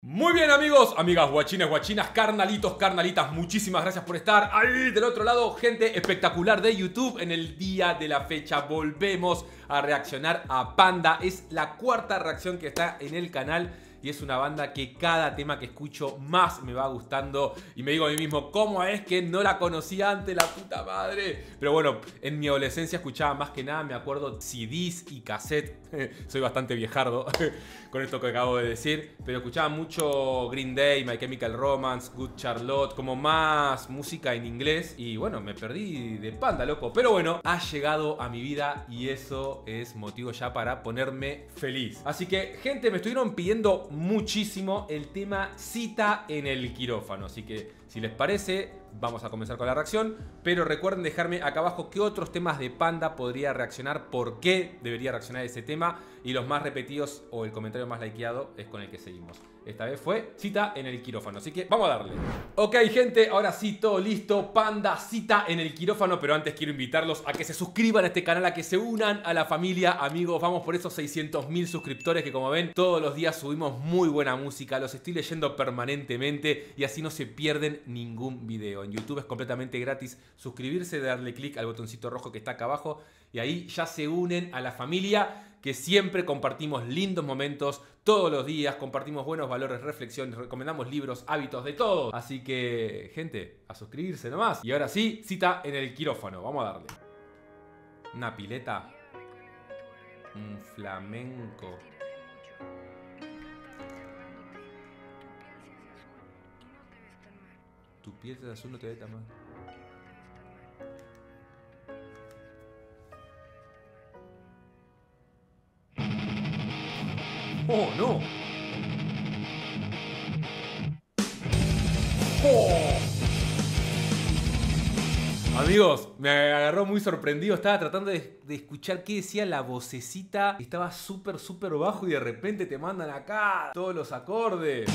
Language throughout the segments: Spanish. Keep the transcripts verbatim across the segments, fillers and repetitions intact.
Muy bien, amigos, amigas, guachines, guachinas, carnalitos, carnalitas, muchísimas gracias por estar ahí del otro lado, gente espectacular de YouTube. En el día de la fecha volvemos a reaccionar a Panda. Es la cuarta reacción que está en el canal y es una banda que cada tema que escucho más me va gustando y me digo a mí mismo, ¿cómo es que no la conocía antes, la puta madre? Pero bueno, en mi adolescencia escuchaba más que nada, me acuerdo, C Ds y cassette. Soy bastante viejardo con esto que acabo de decir, pero escuchaba mucho Green Day, My Chemical Romance, Good Charlotte, como más música en inglés. Y bueno, me perdí de Panda, loco. Pero bueno, ha llegado a mi vida y eso es motivo ya para ponerme feliz. Así que, gente, me estuvieron pidiendo muchísimo el tema Cita en el Quirófano, así que si les parece vamos a comenzar con la reacción, pero recuerden dejarme acá abajo qué otros temas de Panda podría reaccionar, por qué debería reaccionar ese tema, y los más repetidos o el comentario más likeado es con el que seguimos. Esta vez fue Cita en el Quirófano, así que vamos a darle. Ok, gente, ahora sí, todo listo. Panda, Cita en el Quirófano, pero antes quiero invitarlos a que se suscriban a este canal, a que se unan a la familia, amigos. Vamos por esos seiscientos mil suscriptores que, como ven, todos los días subimos muy buena música. Los estoy leyendo permanentemente y así no se pierden ningún video. En YouTube es completamente gratis suscribirse, darle clic al botoncito rojo que está acá abajo y ahí ya se unen a la familia, que siempre compartimos lindos momentos todos los días, compartimos buenos valores, reflexiones, recomendamos libros, hábitos, de todo. Así que, gente, a suscribirse nomás. Y ahora sí, Cita en el Quirófano, vamos a darle. Una pileta, un flamenco. Tu piel de azul no te ve tan mal. ¡Oh, no! ¡Oh! Amigos, me agarró muy sorprendido. Estaba tratando de, de escuchar qué decía la vocecita. Estaba súper, súper bajo y de repente te mandan acá todos los acordes.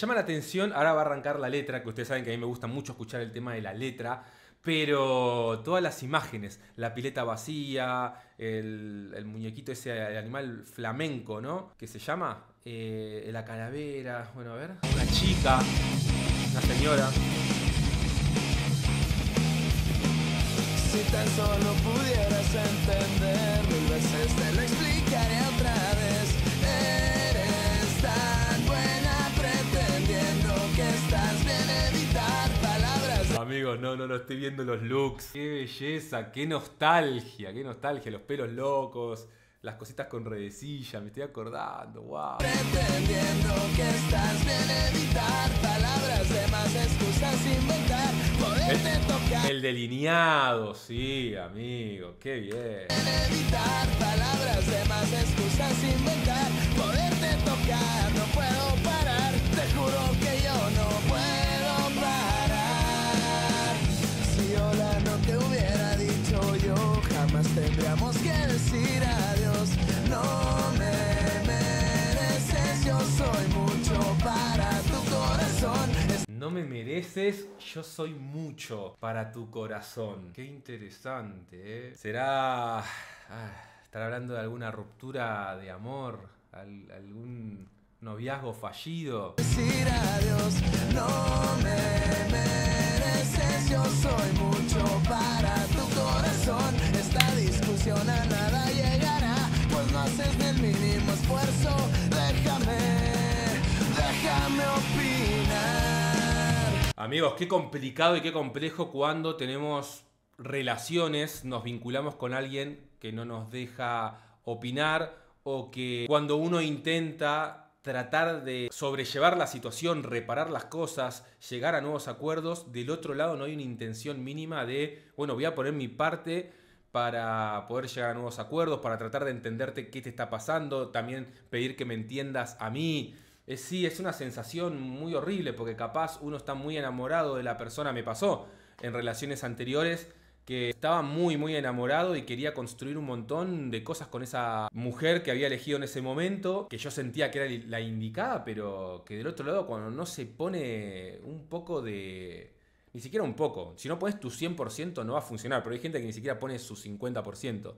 Llama la atención, ahora va a arrancar la letra, que ustedes saben que a mí me gusta mucho escuchar el tema de la letra, pero todas las imágenes, la pileta vacía, el, el muñequito ese, el animal flamenco, ¿no? ¿Qué se llama? Eh, la calavera, bueno, a ver. Una chica, una señora. Si tan solo pudieras entender, mil veces te lo explicaré otra vez. Eres tan buena. Amigos, no, no, no, estoy viendo los looks. Qué belleza, qué nostalgia, qué nostalgia. Los pelos locos, las cositas con redecilla, me estoy acordando, wow. Pretendiendo que estás bien evitar palabras de más excusas inventar, poderte tocar. El delineado, sí, amigo, qué bien. Evitar palabras de más excusas inventar, poderte tocar, no puedo parar, te juro que yo no puedo. Tendríamos que decir adiós. No me mereces, yo soy mucho para tu corazón. No me mereces, yo soy mucho para tu corazón. Qué interesante, ¿eh? Será... Ah, estar hablando de alguna ruptura de amor, al, algún noviazgo fallido. Decir adiós. No me mereces, yo soy mucho para tu corazón. A nada llegará, pues no haces del mínimo esfuerzo. Déjame, déjame opinar. Amigos, qué complicado y qué complejo cuando tenemos relaciones, nos vinculamos con alguien que no nos deja opinar, o que cuando uno intenta tratar de sobrellevar la situación, reparar las cosas, llegar a nuevos acuerdos, del otro lado no hay una intención mínima de, bueno, voy a poner mi parte para poder llegar a nuevos acuerdos, para tratar de entenderte qué te está pasando, también pedir que me entiendas a mí. Es, sí, es una sensación muy horrible porque capaz uno está muy enamorado de la persona. Me pasó en relaciones anteriores que estaba muy muy enamorado y quería construir un montón de cosas con esa mujer que había elegido en ese momento, que yo sentía que era la indicada, pero que del otro lado, cuando no se pone un poco de... Ni siquiera un poco. Si no pones tu cien por ciento no va a funcionar, pero hay gente que ni siquiera pone su cincuenta por ciento.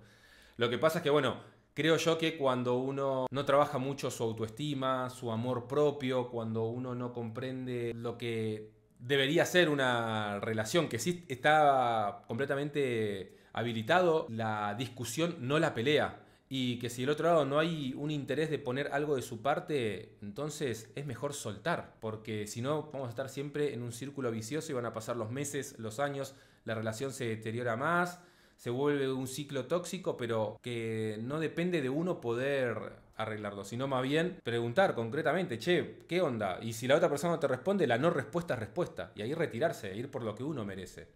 Lo que pasa es que, bueno, creo yo que cuando uno no trabaja mucho su autoestima, su amor propio, cuando uno no comprende lo que debería ser una relación, que sí está completamente habilitado, la discusión no la pelea. Y que si del otro lado no hay un interés de poner algo de su parte, entonces es mejor soltar. Porque si no, vamos a estar siempre en un círculo vicioso y van a pasar los meses, los años, la relación se deteriora más, se vuelve un ciclo tóxico, pero que no depende de uno poder arreglarlo, sino más bien preguntar concretamente, che, ¿qué onda? Y si la otra persona no te responde, la no respuesta es respuesta. Y ahí retirarse, ir por lo que uno merece.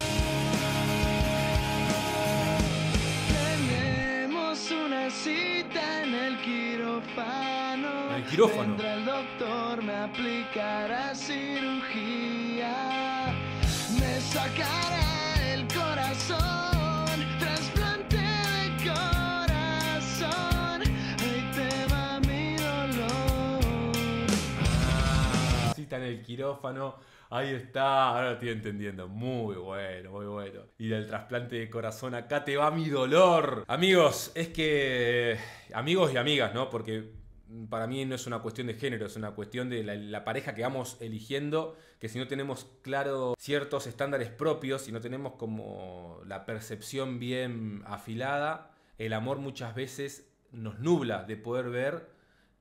Cita en el quirófano. En el quirófano. Vendrá el doctor, me aplicará cirugía, me sacará el corazón, trasplante de corazón. Ahí te va mi dolor. Cita en el quirófano. Ahí está, ahora lo estoy entendiendo. Muy bueno, muy bueno. Y del trasplante de corazón, acá te va mi dolor. Amigos, es que... Amigos y amigas, ¿no? Porque para mí no es una cuestión de género, es una cuestión de la, la pareja que vamos eligiendo, que si no tenemos claro ciertos estándares propios, si no tenemos como la percepción bien afilada, el amor muchas veces nos nubla de poder ver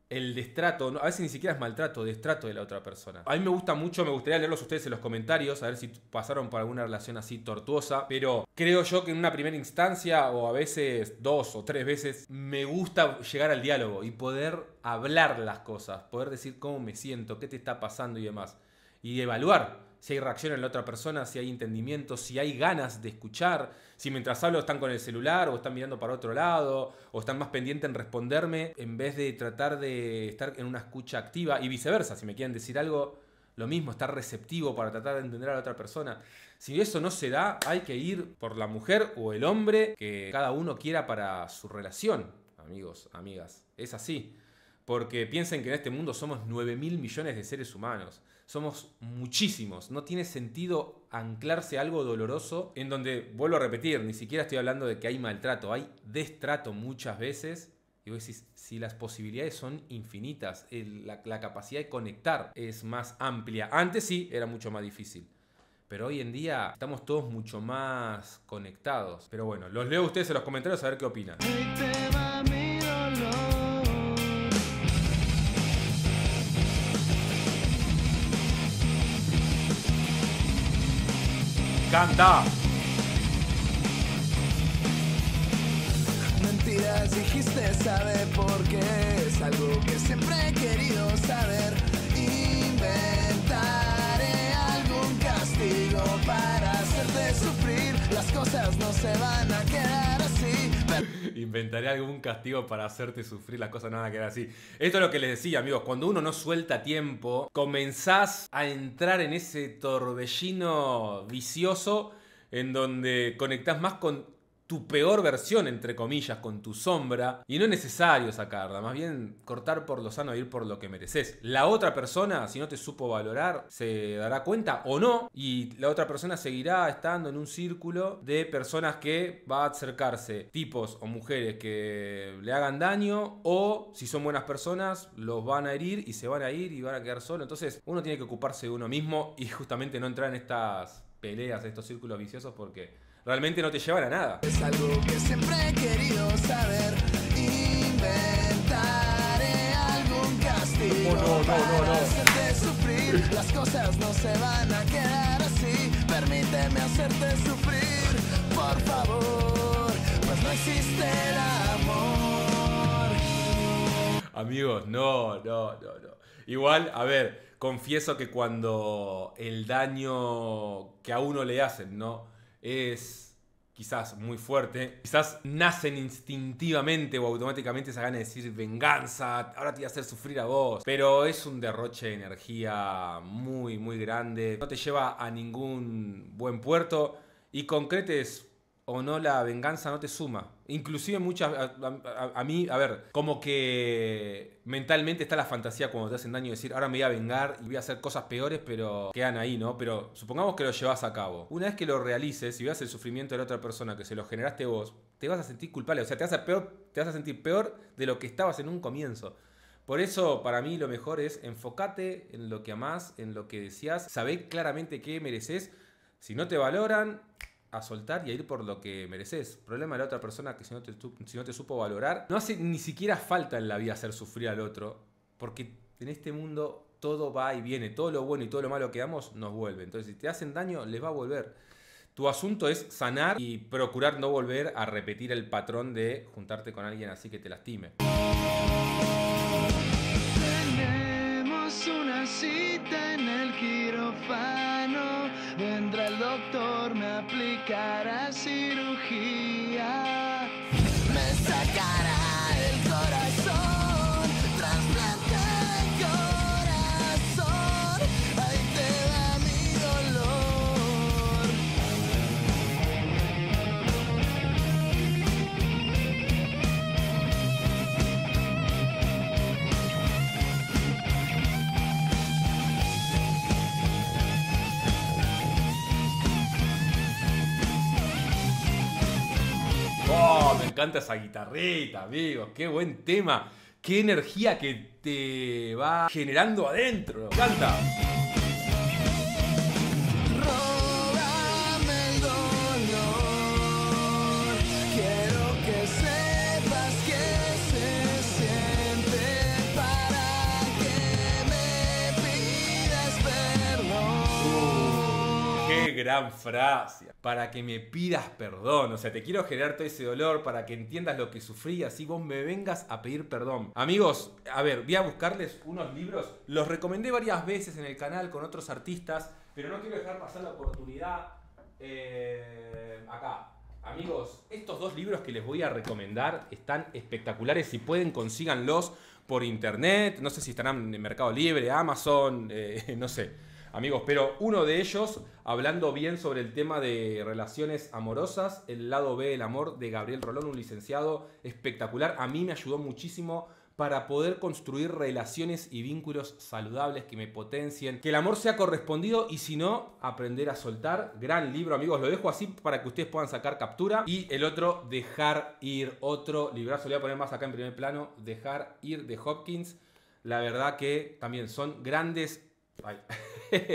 el destrato, a veces ni siquiera es maltrato, destrato de la otra persona. A mí me gusta mucho, me gustaría leerlos a ustedes en los comentarios, a ver si pasaron por alguna relación así tortuosa, pero creo yo que en una primera instancia, o a veces dos o tres veces, me gusta llegar al diálogo y poder hablar las cosas, poder decir cómo me siento, qué te está pasando y demás. Y evaluar si hay reacción en la otra persona, si hay entendimiento, si hay ganas de escuchar, si mientras hablo están con el celular o están mirando para otro lado o están más pendientes en responderme en vez de tratar de estar en una escucha activa, y viceversa, si me quieren decir algo, lo mismo, estar receptivo para tratar de entender a la otra persona. Si eso no se da, hay que ir por la mujer o el hombre que cada uno quiera para su relación, amigos, amigas. Es así. Porque piensen que en este mundo somos nueve mil millones de seres humanos. Somos muchísimos. No tiene sentido anclarse a algo doloroso en donde, vuelvo a repetir, ni siquiera estoy hablando de que hay maltrato. Hay destrato muchas veces. Y vos decís, si las posibilidades son infinitas, el, la, la capacidad de conectar es más amplia. Antes sí, era mucho más difícil. Pero hoy en día estamos todos mucho más conectados. Pero bueno, los leo a ustedes en los comentarios a ver qué opinan. Canta. Mentiras dijiste, sabe por qué. Es algo que siempre he querido saber. Inventaré algún castigo para hacerte sufrir. Las cosas no se van a quedar así. Inventaré algún castigo para hacerte sufrir, las cosas no van a quedar así. Esto es lo que les decía, amigos, cuando uno no suelta tiempo, comenzás a entrar en ese torbellino vicioso en donde conectás más con tu peor versión, entre comillas, con tu sombra. Y no es necesario sacarla, más bien cortar por lo sano e ir por lo que mereces. La otra persona, si no te supo valorar, se dará cuenta o no. Y la otra persona seguirá estando en un círculo de personas que va a acercarse. Tipos o mujeres que le hagan daño, o si son buenas personas, los van a herir y se van a ir y van a quedar solos. Entonces uno tiene que ocuparse de uno mismo y justamente no entrar en estas peleas, en estos círculos viciosos, porque... realmente no te llevan a nada. Es algo que siempre he querido saber. Inventaré algún castigo. Oh, no, no, no, no. Hacerte sufrir. Las cosas no se van a quedar así. Permíteme hacerte sufrir, por favor. Pues no existe el amor. Amigos, no, no, no, no. Igual, a ver, confieso que cuando el daño que a uno le hacen, ¿no?, es quizás muy fuerte, quizás nacen instintivamente o automáticamente esa gana de decir venganza, ahora te voy a hacer sufrir a vos, pero es un derroche de energía muy muy grande, no te lleva a ningún buen puerto. Y concretes o no, la venganza no te suma. Inclusive muchas... A, a, a mí, a ver, como que mentalmente está la fantasía cuando te hacen daño, decir, ahora me voy a vengar y voy a hacer cosas peores, pero quedan ahí, ¿no? Pero supongamos que lo llevas a cabo. Una vez que lo realices y veas el sufrimiento de la otra persona, que se lo generaste vos, te vas a sentir culpable. O sea, te vas a, peor, te vas a sentir peor de lo que estabas en un comienzo. Por eso, para mí, lo mejor es enfócate en lo que amás, en lo que deseas. Sabé claramente qué mereces. Si no te valoran, a soltar y a ir por lo que mereces. Problema de la otra persona que si no te, si no te supo valorar. No hace ni siquiera falta en la vida hacer sufrir al otro, porque en este mundo todo va y viene. Todo lo bueno y todo lo malo que damos nos vuelve. Entonces, si te hacen daño, les va a volver. Tu asunto es sanar y procurar no volver a repetir el patrón de juntarte con alguien así que te lastime. Tenemos una cita en el quirófano. Vendrá el doctor, me aplicará cirugía. Me sacará el corazón, trasplante el corazón. Ahí te va mi dolor. Me encanta esa guitarrita, amigos. Qué buen tema. Qué energía que te va generando adentro. Me encanta. Róbame el dolor. Quiero que sepas que se siente para que me pidas perdón. Uh, qué gran frase. Para que me pidas perdón. O sea, te quiero generar todo ese dolor para que entiendas lo que sufrí, así vos me vengas a pedir perdón. Amigos, a ver, voy a buscarles unos libros. Los recomendé varias veces en el canal con otros artistas, pero no quiero dejar pasar la oportunidad. Eh, acá. Amigos, estos dos libros que les voy a recomendar están espectaculares. Si pueden, consíganlos por internet. No sé si estarán en Mercado Libre, Amazon, eh, no sé. Amigos, pero uno de ellos, hablando bien sobre el tema de relaciones amorosas, El lado B del amor, de Gabriel Rolón, un licenciado espectacular. A mí me ayudó muchísimo para poder construir relaciones y vínculos saludables que me potencien, que el amor sea correspondido y si no, aprender a soltar. Gran libro, amigos. Lo dejo así para que ustedes puedan sacar captura. Y el otro, Dejar ir. Otro librazo, le voy a poner más acá en primer plano. Dejar ir, de Hopkins. La verdad que también son grandes... Ay.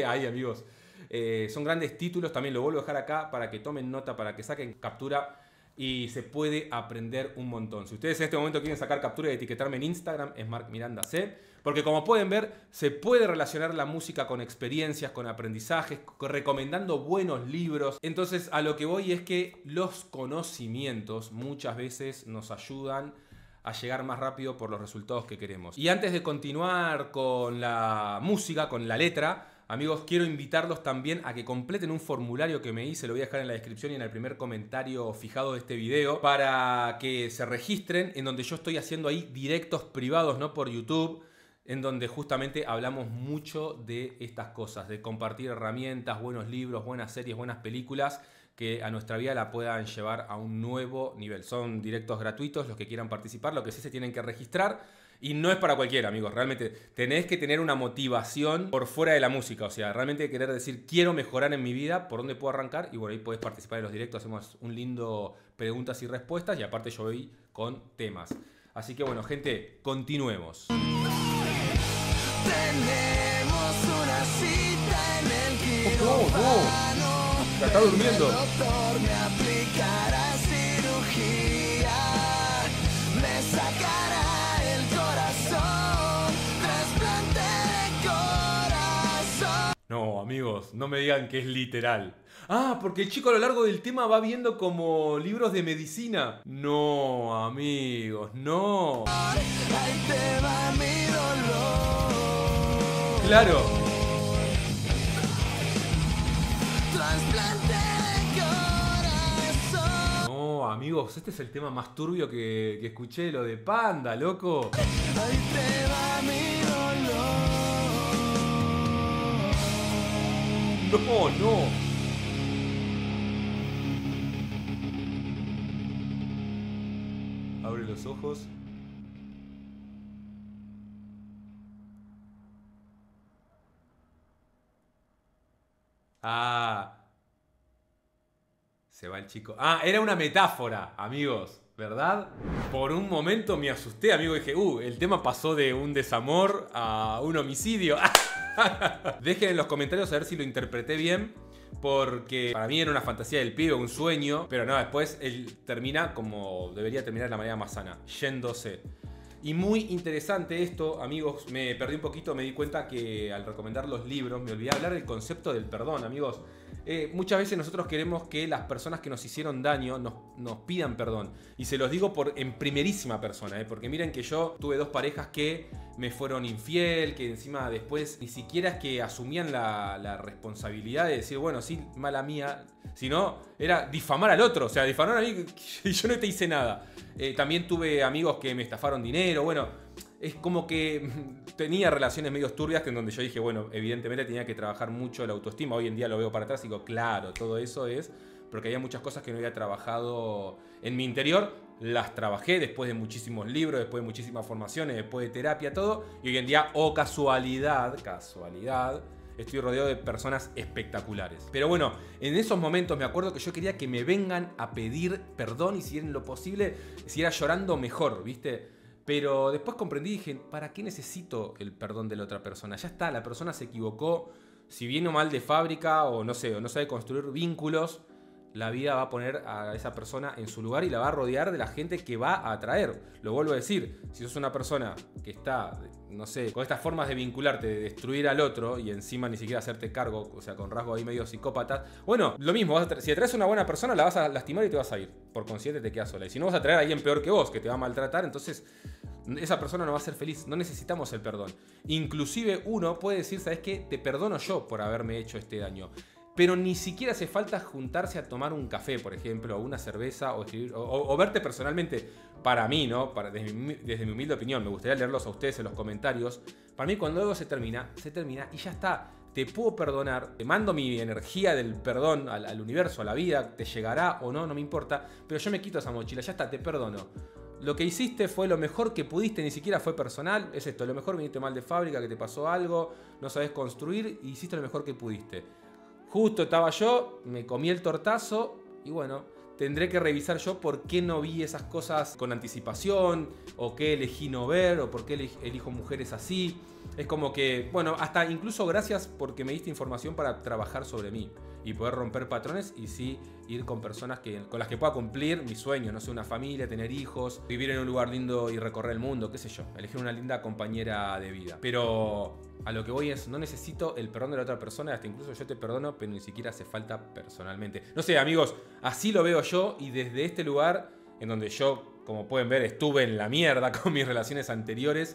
Ahí, amigos, eh, son grandes títulos. También lo vuelvo a dejar acá para que tomen nota, para que saquen captura y se puede aprender un montón. Si ustedes en este momento quieren sacar captura y etiquetarme en Instagram, es Mark Miranda C, porque como pueden ver, se puede relacionar la música con experiencias, con aprendizajes, recomendando buenos libros. Entonces, a lo que voy es que los conocimientos muchas veces nos ayudan a llegar más rápido por los resultados que queremos. Y antes de continuar con la música, con la letra, amigos, quiero invitarlos también a que completen un formulario que me hice, lo voy a dejar en la descripción y en el primer comentario fijado de este video, para que se registren, en donde yo estoy haciendo ahí directos privados, ¿no?, por YouTube, en donde justamente hablamos mucho de estas cosas, de compartir herramientas, buenos libros, buenas series, buenas películas, que a nuestra vida la puedan llevar a un nuevo nivel. Son directos gratuitos los que quieran participar, lo que sí se tienen que registrar. Y no es para cualquiera, amigos. Realmente tenés que tener una motivación por fuera de la música. O sea, realmente querer decir, quiero mejorar en mi vida, ¿por dónde puedo arrancar? Y bueno, ahí podés participar en los directos. Hacemos un lindo preguntas y respuestas. Y aparte yo voy con temas. Así que bueno, gente, continuemos. Tenemos una cita en el quirófano. Oh, oh, oh. La está durmiendo. El doctor me aplicará cirugía, me sacará el corazón, trasplante de corazón. No, amigos, no me digan que es literal. Ah, porque el chico a lo largo del tema va viendo como libros de medicina. No, amigos, no. Ahí te va mi dolor. Claro. No, amigos, este es el tema más turbio que, que escuché, lo de Panda, loco. Ahí te va mi dolor. No, no. abre los ojos. Ah, se va el chico. Ah, era una metáfora, amigos, ¿verdad? Por un momento me asusté, amigo. Dije, uh, el tema pasó de un desamor a un homicidio. Dejen en los comentarios a ver si lo interpreté bien, porque para mí era una fantasía del pibe, un sueño. Pero no, después él termina como debería terminar, de la manera más sana, yéndose. Y muy interesante esto, amigos. Me perdí un poquito, me di cuenta que al recomendar los libros me olvidé hablar del concepto del perdón, amigos. Eh, muchas veces nosotros queremos que las personas que nos hicieron daño nos, nos pidan perdón. Y se los digo por, en primerísima persona, eh, porque miren que yo tuve dos parejas que me fueron infiel, que encima después ni siquiera es que asumían la, la responsabilidad de decir, bueno, sí, mala mía, sino era difamar al otro. O sea, difamaron a mí y yo no te hice nada. Eh, también tuve amigos que me estafaron dinero. Bueno, es como que tenía relaciones medio turbias, que en donde yo dije, bueno, evidentemente tenía que trabajar mucho la autoestima. Hoy en día lo veo para atrás y digo, claro, todo eso es porque había muchas cosas que no había trabajado en mi interior. Las trabajé después de muchísimos libros, después de muchísimas formaciones, después de terapia, todo. Y hoy en día, oh casualidad, casualidad, estoy rodeado de personas espectaculares. Pero bueno, en esos momentos me acuerdo que yo quería que me vengan a pedir perdón y si era lo posible, si era llorando mejor, ¿viste? Pero después comprendí y dije, ¿para qué necesito el perdón de la otra persona? Ya está, la persona se equivocó, si viene o mal de fábrica o no sé, o no sabe construir vínculos, la vida va a poner a esa persona en su lugar y la va a rodear de la gente que va a atraer. Lo vuelvo a decir, si sos una persona que está, no sé, con estas formas de vincularte, de destruir al otro y encima ni siquiera hacerte cargo, o sea, con rasgos ahí medio psicópatas, bueno, lo mismo, vas a si atraes a una buena persona la vas a lastimar y te vas a ir. Por consciente te quedas sola. Y si no, vas a traer a alguien peor que vos, que te va a maltratar, entonces esa persona no va a ser feliz. No necesitamos el perdón. Inclusive uno puede decir, ¿sabes qué? Te perdono yo por haberme hecho este daño. Pero ni siquiera hace falta juntarse a tomar un café, por ejemplo, o una cerveza, o, escribir, o, o verte personalmente. Para mí, ¿no? Para, desde, mi, desde mi humilde opinión, me gustaría leerlos a ustedes en los comentarios. Para mí, cuando algo se termina, se termina y ya está. Te puedo perdonar, te mando mi energía del perdón al, al universo, a la vida, te llegará o no, no me importa, pero yo me quito esa mochila, ya está, te perdono. Lo que hiciste fue lo mejor que pudiste, ni siquiera fue personal, es esto, lo mejor viniste mal de fábrica, que te pasó algo, no sabes construir, y hiciste lo mejor que pudiste. Justo estaba yo, me comí el tortazo y bueno, tendré que revisar yo por qué no vi esas cosas con anticipación o qué elegí no ver o por qué elijo mujeres así. Es como que, bueno, hasta incluso gracias porque me diste información para trabajar sobre mí y poder romper patrones y sí ir con personas que, con las que pueda cumplir mis sueños, no sé, una familia, tener hijos, vivir en un lugar lindo y recorrer el mundo, qué sé yo, elegir una linda compañera de vida. Pero a lo que voy es, no necesito el perdón de la otra persona, hasta incluso yo te perdono, pero ni siquiera hace falta personalmente. No sé, amigos, así lo veo yo y desde este lugar, en donde yo, como pueden ver, estuve en la mierda con mis relaciones anteriores,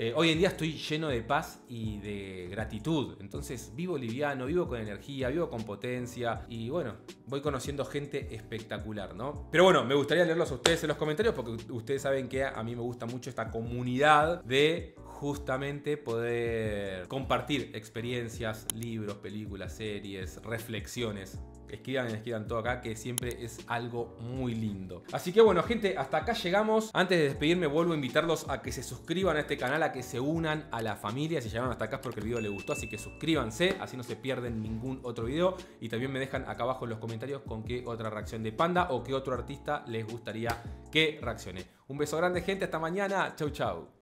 eh, hoy en día estoy lleno de paz y de gratitud. Entonces vivo liviano, vivo con energía, vivo con potencia y bueno, voy conociendo gente espectacular, ¿no? Pero bueno, me gustaría leerlos a ustedes en los comentarios porque ustedes saben que a mí me gusta mucho esta comunidad de justamente poder compartir experiencias, libros, películas, series, reflexiones. Escriban, escriban todo acá, que siempre es algo muy lindo. Así que bueno, gente, hasta acá llegamos. Antes de despedirme, vuelvo a invitarlos a que se suscriban a este canal, a que se unan a la familia. Si llegaron hasta acá es porque el video les gustó, así que suscríbanse, así no se pierden ningún otro video. Y también me dejan acá abajo en los comentarios con qué otra reacción de Panda o qué otro artista les gustaría que reaccione. Un beso grande, gente, hasta mañana. Chau, chau.